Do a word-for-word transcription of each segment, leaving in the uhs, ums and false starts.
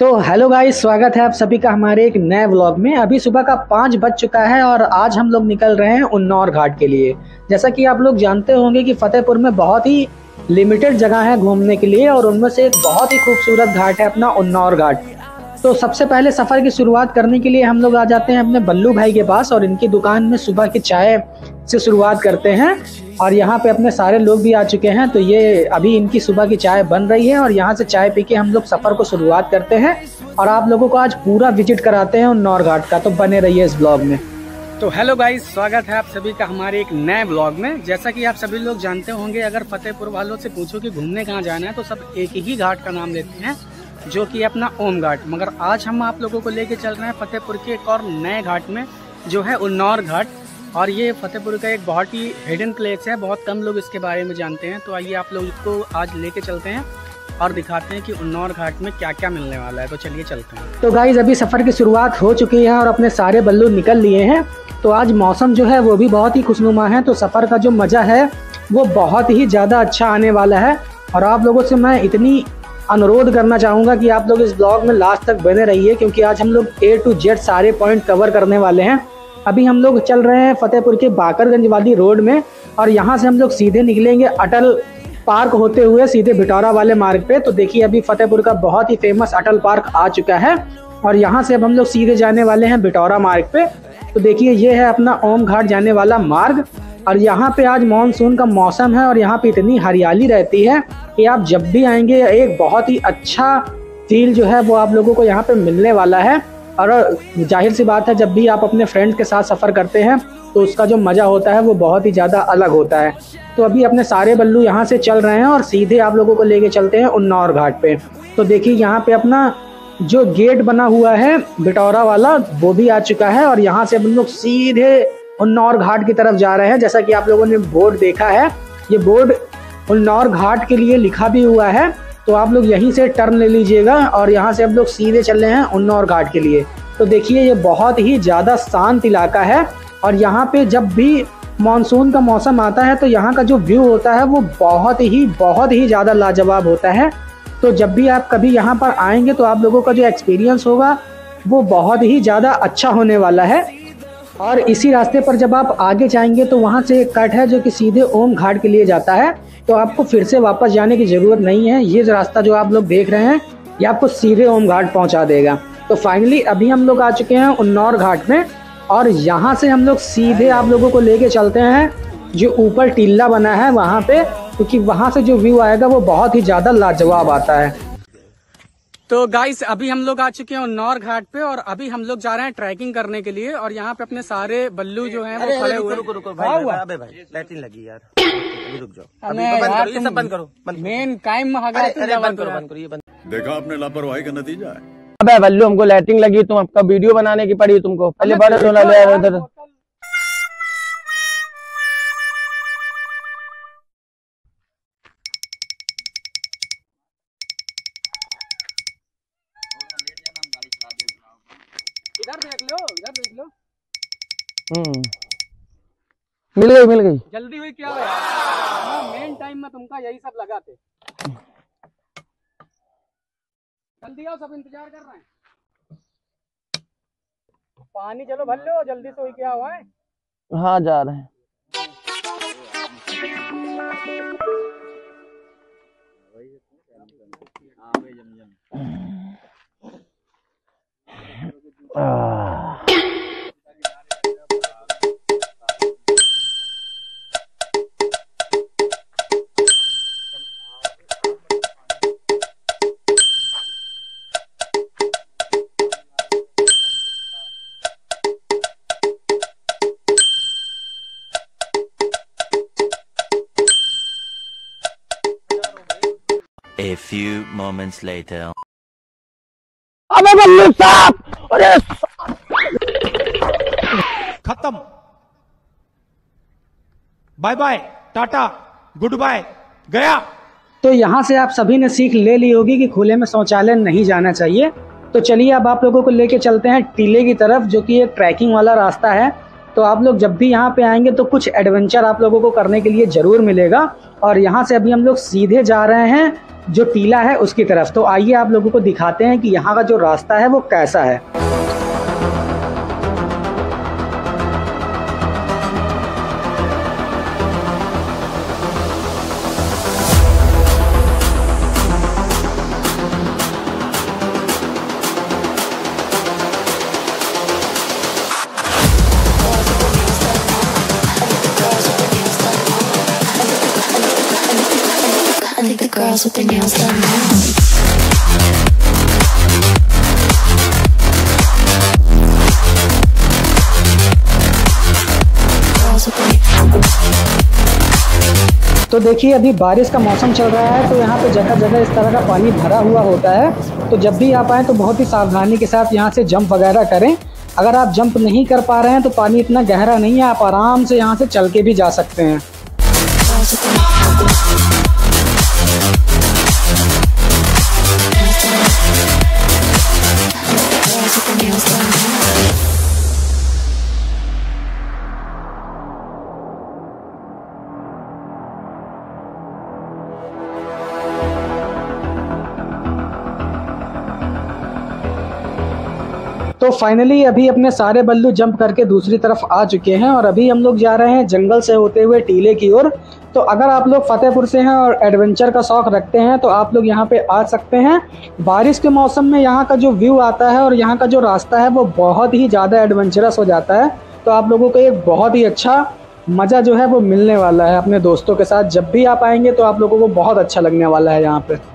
तो hello guys, स्वागत है आप सभी का हमारे एक नए व्लॉग में। अभी सुबह का पाँच बज चुका है और आज हम लोग निकल रहे हैं उन्नौर घाट के लिए। जैसा कि आप लोग जानते होंगे कि फतेहपुर में बहुत ही लिमिटेड जगह है घूमने के लिए और उनमें से एक बहुत ही खूबसूरत घाट है अपना उन्नौर घाट। तो सबसे पहले सफ़र की शुरुआत करने के लिए हम लोग आ जाते हैं अपने बल्लू भाई के पास और इनकी दुकान में सुबह की चाय से शुरुआत करते हैं। और यहाँ पे अपने सारे लोग भी आ चुके हैं, तो ये अभी इनकी सुबह की चाय बन रही है और यहाँ से चाय पी के हम लोग सफ़र को शुरुआत करते हैं और आप लोगों को आज पूरा विजिट कराते हैं उन्नौर घाट का। तो बने रहिए इस ब्लॉग में। तो हेलो गाइस, स्वागत है आप सभी का हमारे एक नए ब्लॉग में। जैसा कि आप सभी लोग जानते होंगे, अगर फतेहपुर वालों से पूछो कि घूमने कहाँ जाना है तो सब एक ही घाट का नाम लेते हैं जो कि अपना ओम घाट। मगर आज हम आप लोगों को लेके चल रहे हैं फतेहपुर के एक और नए घाट में जो है उन्नौर घाट। और ये फतेहपुर का एक बहुत ही हिडन प्लेस है, बहुत कम लोग इसके बारे में जानते हैं। तो आइए आप लोग इसको आज लेके चलते हैं और दिखाते हैं कि उन्नौर घाट में क्या क्या मिलने वाला है। तो चलिए चलते हैं। तो गाइज अभी सफ़र की शुरुआत हो चुकी है और अपने सारे बल्लू निकल लिए हैं। तो आज मौसम जो है वो भी बहुत ही खुशनुमा है, तो सफ़र का जो मज़ा है वो बहुत ही ज़्यादा अच्छा आने वाला है। और आप लोगों से मैं इतनी अनुरोध करना चाहूँगा कि आप लोग इस ब्लॉग में लास्ट तक बने रहिए, क्योंकि आज हम लोग ए टू जेड सारे पॉइंट कवर करने वाले हैं। अभी हम लोग चल रहे हैं फतेहपुर के बाकरगंज वाली रोड में और यहाँ से हम लोग सीधे निकलेंगे अटल पार्क होते हुए सीधे बिटौरा वाले मार्ग पे। तो देखिए अभी फतेहपुर का बहुत ही फेमस अटल पार्क आ चुका है और यहाँ से अब हम लोग सीधे जाने वाले हैं बिटौरा मार्ग पे। तो देखिए ये है अपना ओम घाट जाने वाला मार्ग और यहाँ पे आज मानसून का मौसम है और यहाँ पे इतनी हरियाली रहती है कि आप जब भी आएंगे एक बहुत ही अच्छा फील जो है वो आप लोगों को यहाँ पे मिलने वाला है। और जाहिर सी बात है, जब भी आप अपने फ्रेंड के साथ सफ़र करते हैं तो उसका जो मज़ा होता है वो बहुत ही ज़्यादा अलग होता है। तो अभी अपने सारे बल्लू यहाँ से चल रहे हैं और सीधे आप लोगों को लेके चलते हैं उन्नौर घाट पे। तो देखिए यहाँ पे अपना जो गेट बना हुआ है बिटौरा वाला वो भी आ चुका है और यहाँ से हम लोग सीधे उन्नौर घाट की तरफ जा रहे हैं। जैसा कि आप लोगों ने बोर्ड देखा है, ये बोर्ड उन्नौर घाट के लिए लिखा भी हुआ है, तो आप लोग यहीं से टर्न ले लीजिएगा और यहाँ से आप लोग सीधे चल रहे हैं उन्नौर घाट के लिए। तो देखिए ये बहुत ही ज़्यादा शांत इलाका है और यहाँ पे जब भी मानसून का मौसम आता है तो यहाँ का जो व्यू होता है वो बहुत ही बहुत ही ज़्यादा लाजवाब होता है। तो जब भी आप कभी यहाँ पर आएंगे तो आप लोगों का जो एक्सपीरियंस होगा वो बहुत ही ज़्यादा अच्छा होने वाला है। और इसी रास्ते पर जब आप आगे जाएंगे तो वहाँ से एक कट है जो कि सीधे ओम घाट के लिए जाता है, तो आपको फिर से वापस जाने की ज़रूरत नहीं है। ये जो रास्ता जो आप लोग देख रहे हैं ये आपको सीधे ओम घाट पहुँचा देगा। तो फाइनली अभी हम लोग आ चुके हैं उन्नौर घाट में और यहाँ से हम लोग सीधे आप लोगों को लेके चलते हैं जो ऊपर टीला बना है वहाँ पे, क्योंकि वहाँ से जो व्यू आएगा वो बहुत ही ज़्यादा लाजवाब आता है। तो गाइस अभी हम लोग आ चुके हैं उन्नौर घाट पे और अभी हम लोग जा रहे हैं ट्रैकिंग करने के लिए और यहाँ पे अपने सारे बल्लू जो हैं वो खड़े हुए। रुको रुको भाई, अबे भाई लैटिन लगी यार, अभी रुक जाओ, अभी ये सब बंद करो, मेन कायम महागा बंद करो, बंद करो ये बंद। देखा आपने लापरवाही का नतीजा है। अबे बल्लू, हमको लैटिन लगी, तुम आपका वीडियो बनाने की पड़ी तुमको, पहले बड़ा रोना ले आया उधर। मिल गई मिल गई जल्दी हुई क्या भाई, मेन टाइम में तुमका यही सब लगाते। जल्दी आओ, सब इंतजार कर रहे हैं। पानी चलो भर लो जल्दी, तो क्या हुआ है। हाँ जा रहे हैं। आ... A few moments later. अबे बल्लू साहब, अरे खत्म, bye bye tata goodbye गया। तो यहाँ से आप सभी ने सीख ले ली होगी कि खुले में शौचालय नहीं जाना चाहिए। तो चलिए अब आप लोगों को लेके चलते हैं टीले की तरफ जो कि एक ट्रैकिंग वाला रास्ता है। तो आप लोग जब भी यहाँ पे आएंगे तो कुछ एडवेंचर आप लोगों को करने के लिए ज़रूर मिलेगा। और यहाँ से अभी हम लोग सीधे जा रहे हैं जो टीला है उसकी तरफ। तो आइए आप लोगों को दिखाते हैं कि यहाँ का जो रास्ता है वो कैसा है। girls with their nails done now तो देखिए अभी बारिश का मौसम चल रहा है, तो यहाँ पे जगह जगह इस तरह का पानी भरा हुआ होता है। तो जब भी आप आएँ तो बहुत ही सावधानी के साथ यहाँ से जंप वगैरह करें। अगर आप जंप नहीं कर पा रहे हैं तो पानी इतना गहरा नहीं है, आप आराम से यहाँ से चल के भी जा सकते हैं। तो फाइनली अभी अपने सारे बल्लू जंप करके दूसरी तरफ आ चुके हैं और अभी हम लोग जा रहे हैं जंगल से होते हुए टीले की ओर। तो अगर आप लोग फतेहपुर से हैं और एडवेंचर का शौक़ रखते हैं तो आप लोग यहाँ पे आ सकते हैं। बारिश के मौसम में यहाँ का जो व्यू आता है और यहाँ का जो रास्ता है वो बहुत ही ज़्यादा एडवेंचरस हो जाता है। तो आप लोगों को एक बहुत ही अच्छा मज़ा जो है वो मिलने वाला है अपने दोस्तों के साथ। जब भी आप आएँगे तो आप लोगों को बहुत अच्छा लगने वाला है यहाँ पर।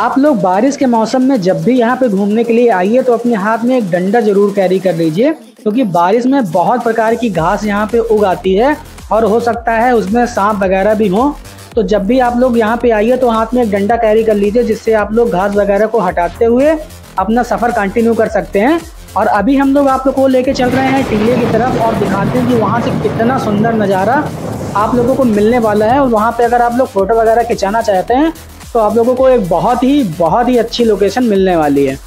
आप लोग बारिश के मौसम में जब भी यहाँ पे घूमने के लिए आइए तो अपने हाथ में एक डंडा जरूर कैरी कर लीजिए, क्योंकि बारिश में बहुत प्रकार की घास यहाँ पे उग आती है और हो सकता है उसमें सांप वगैरह भी हो। तो जब भी आप लोग यहाँ पे आइए तो हाथ में एक डंडा कैरी कर लीजिए, जिससे आप लोग घास वगैरह को हटाते हुए अपना सफ़र कंटिन्यू कर सकते हैं। और अभी हम लोग आप लोग को लेके चल रहे हैं टीले की तरफ और दिखाते हैं कि वहाँ से कितना सुंदर नज़ारा आप लोगों को मिलने वाला है। और वहाँ पर अगर आप लोग फ़ोटो वगैरह खिंचाना चाहते हैं तो आप लोगों को एक बहुत ही बहुत ही अच्छी लोकेशन मिलने वाली है।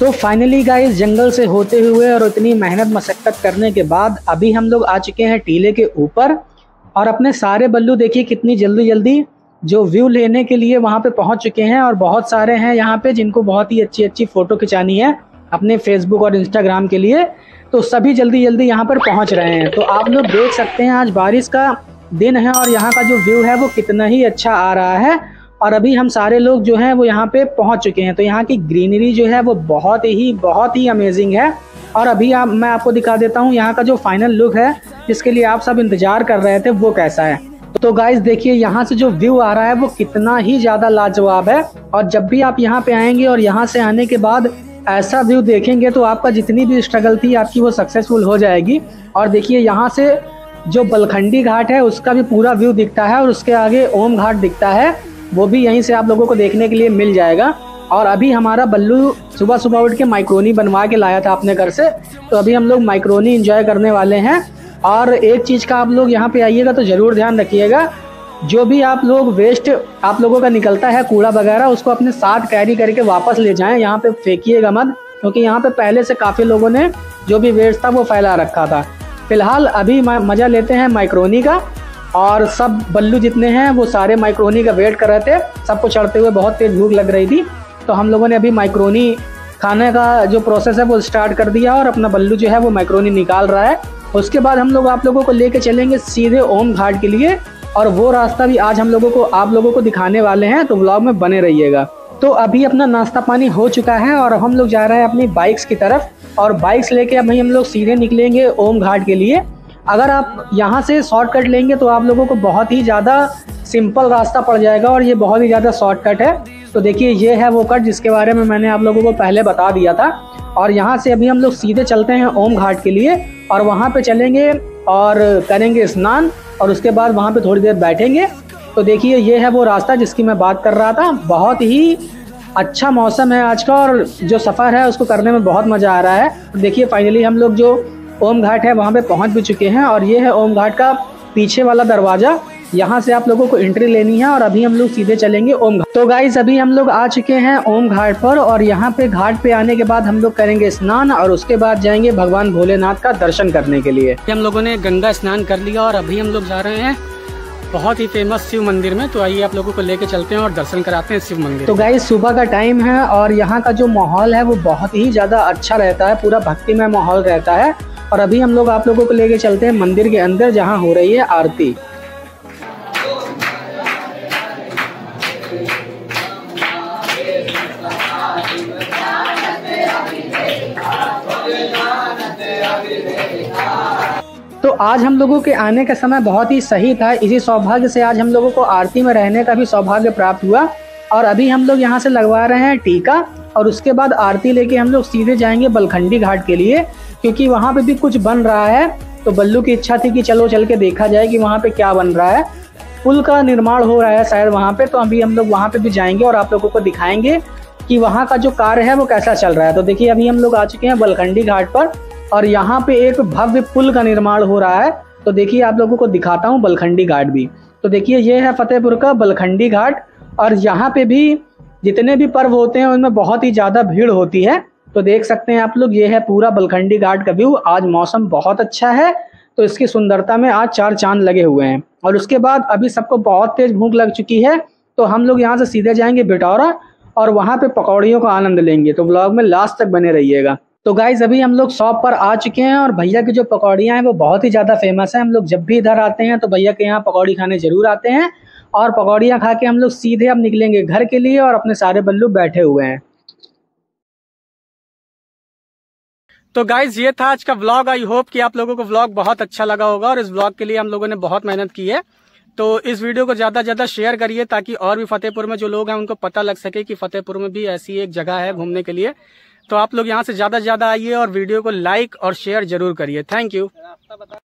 तो फाइनली गाइस जंगल से होते हुए और इतनी मेहनत मशक्क़त करने के बाद अभी हम लोग आ चुके हैं टीले के ऊपर। और अपने सारे बल्लू देखिए कितनी जल्दी जल्दी जो व्यू लेने के लिए वहां पे पहुंच चुके हैं। और बहुत सारे हैं यहां पे जिनको बहुत ही अच्छी अच्छी फ़ोटो खिंचानी है अपने फेसबुक और इंस्टाग्राम के लिए, तो सभी जल्दी जल्दी यहाँ पर पहुँच रहे हैं। तो आप लोग देख सकते हैं आज बारिश का दिन है और यहाँ का जो व्यू है वो कितना ही अच्छा आ रहा है। और अभी हम सारे लोग जो हैं वो यहाँ पे पहुँच चुके हैं। तो यहाँ की ग्रीनरी जो है वो बहुत ही बहुत ही अमेजिंग है। और अभी आप मैं आपको दिखा देता हूँ यहाँ का जो फाइनल लुक है जिसके लिए आप सब इंतज़ार कर रहे थे वो कैसा है। तो गाइस देखिए यहाँ से जो व्यू आ रहा है वो कितना ही ज़्यादा लाजवाब है। और जब भी आप यहाँ पर आएँगे और यहाँ से आने के बाद ऐसा व्यू देखेंगे तो आपका जितनी भी स्ट्रगल थी आपकी वो सक्सेसफुल हो जाएगी। और देखिए यहाँ से जो बलखंडी घाट है उसका भी पूरा व्यू दिखता है और उसके आगे ओम घाट दिखता है, वो भी यहीं से आप लोगों को देखने के लिए मिल जाएगा। और अभी हमारा बल्लू सुबह सुबह उठ के माइक्रोनी बनवा के लाया था अपने घर से, तो अभी हम लोग माइक्रोनी एंजॉय करने वाले हैं। और एक चीज़ का आप लोग यहाँ पे आइएगा तो ज़रूर ध्यान रखिएगा, जो भी आप लोग वेस्ट आप लोगों का निकलता है कूड़ा वगैरह उसको अपने साथ कैरी करके वापस ले जाएँ, यहाँ पर फेंकिएगा मत, क्योंकि यहाँ पर पहले से काफ़ी लोगों ने जो भी वेस्ट था वो फैला रखा था। फ़िलहाल अभी मज़ा लेते हैं माइक्रोनी का। और सब बल्लू जितने हैं वो सारे माइक्रोनी का वेट कर रहे थे, सबको चढ़ते हुए बहुत तेज़ भूख लग रही थी। तो हम लोगों ने अभी माइक्रोनी खाने का जो प्रोसेस है वो स्टार्ट कर दिया और अपना बल्लू जो है वो माइक्रोनी निकाल रहा है। उसके बाद हम लोग आप लोगों को लेके चलेंगे सीधे ओम घाट के लिए, और वो रास्ता भी आज हम लोगों को आप लोगों को दिखाने वाले हैं, तो व्लॉग में बने रहिएगा। तो अभी अपना नाश्ता पानी हो चुका है और हम लोग जा रहे हैं अपनी बाइक्स की तरफ, और बाइक्स लेके अभी हम लोग सीधे निकलेंगे ओम घाट के लिए। अगर आप यहाँ से शॉर्टकट लेंगे तो आप लोगों को बहुत ही ज़्यादा सिंपल रास्ता पड़ जाएगा, और ये बहुत ही ज़्यादा शॉर्टकट है। तो देखिए ये है वो कट जिसके बारे में मैंने आप लोगों को पहले बता दिया था। और यहाँ से अभी हम लोग सीधे चलते हैं ओम घाट के लिए, और वहाँ पे चलेंगे और करेंगे स्नान, और उसके बाद वहाँ पे थोड़ी देर बैठेंगे। तो देखिए ये है वो रास्ता जिसकी मैं बात कर रहा था। बहुत ही अच्छा मौसम है आज का, और जो सफ़र है उसको करने में बहुत मज़ा आ रहा है। देखिए फाइनली हम लोग जो ओम घाट है वहाँ पे पहुँच भी चुके हैं, और ये है ओम घाट का पीछे वाला दरवाज़ा, यहाँ से आप लोगों को एंट्री लेनी है। और अभी हम लोग सीधे चलेंगे ओम घाट। तो गाइज अभी हम लोग आ चुके हैं ओम घाट पर, और यहाँ पे घाट पे आने के बाद हम लोग करेंगे स्नान, और उसके बाद जाएंगे भगवान भोलेनाथ का दर्शन करने के लिए। हम लोगों ने गंगा स्नान कर लिया और अभी हम लोग जा रहे हैं बहुत ही फेमस शिव मंदिर में। तो आइए आप लोगों को लेके चलते हैं और दर्शन कराते हैं शिव मंदिर। तो गाइज सुबह का टाइम है और यहाँ का जो माहौल है वो बहुत ही ज्यादा अच्छा रहता है, पूरा भक्तिमय माहौल रहता है। और अभी हम लोग आप लोगों को लेके चलते हैं मंदिर के अंदर जहाँ हो रही है आरती। तो आज हम लोगों के आने का समय बहुत ही सही था, इसी सौभाग्य से आज हम लोगों को आरती में रहने का भी सौभाग्य प्राप्त हुआ। और अभी हम लोग यहाँ से लगवा रहे हैं टीका, और उसके बाद आरती लेके हम लोग सीधे जाएंगे बलखंडी घाट के लिए, क्योंकि वहाँ पे भी कुछ बन रहा है। तो बल्लू की इच्छा थी कि चलो चल के देखा जाए कि वहाँ पे क्या बन रहा है। पुल का निर्माण हो रहा है शायद वहाँ पे, तो अभी हम लोग वहाँ पे भी जाएंगे और आप लोगों को दिखाएंगे कि वहाँ का जो कार्य है वो कैसा चल रहा है। तो देखिए अभी हम लोग आ चुके हैं बलखंडी घाट पर, और यहाँ पे एक भव्य पुल का निर्माण हो रहा है। तो देखिए आप लोगों को दिखाता हूँ बलखंडी घाट भी। तो देखिए ये है फतेहपुर का बलखंडी घाट, और यहाँ पे भी जितने भी पर्व होते हैं उनमें बहुत ही ज़्यादा भीड़ होती है। तो देख सकते हैं आप लोग ये है पूरा बलखंडी घाट का व्यू। आज मौसम बहुत अच्छा है, तो इसकी सुंदरता में आज चार चांद लगे हुए हैं। और उसके बाद अभी सबको बहुत तेज़ भूख लग चुकी है, तो हम लोग यहाँ से सीधे जाएंगे बिटौरा और वहाँ पे पकौड़ियों का आनंद लेंगे। तो व्लॉग में लास्ट तक बने रहिएगा। तो गाइज अभी हम लोग शॉप पर आ चुके हैं, और भैया की जो पकौड़ियाँ हैं वो बहुत ही ज़्यादा फेमस है। हम लोग जब भी इधर आते हैं तो भैया के यहाँ पकौड़ी खाने ज़रूर आते हैं, और पकौड़ियाँ खा के हम लोग सीधे अब निकलेंगे घर के लिए, और अपने सारे बल्लू बैठे हुए हैं। तो गाइज ये था आज का व्लॉग। आई होप कि आप लोगों को व्लॉग बहुत अच्छा लगा होगा, और इस व्लॉग के लिए हम लोगों ने बहुत मेहनत की है। तो इस वीडियो को ज़्यादा से ज़्यादा शेयर करिए, ताकि और भी फतेहपुर में जो लोग हैं उनको पता लग सके कि फतेहपुर में भी ऐसी एक जगह है घूमने के लिए। तो आप लोग यहाँ से ज़्यादा से ज़्यादा आइए, और वीडियो को लाइक और शेयर जरूर करिए। Thank you.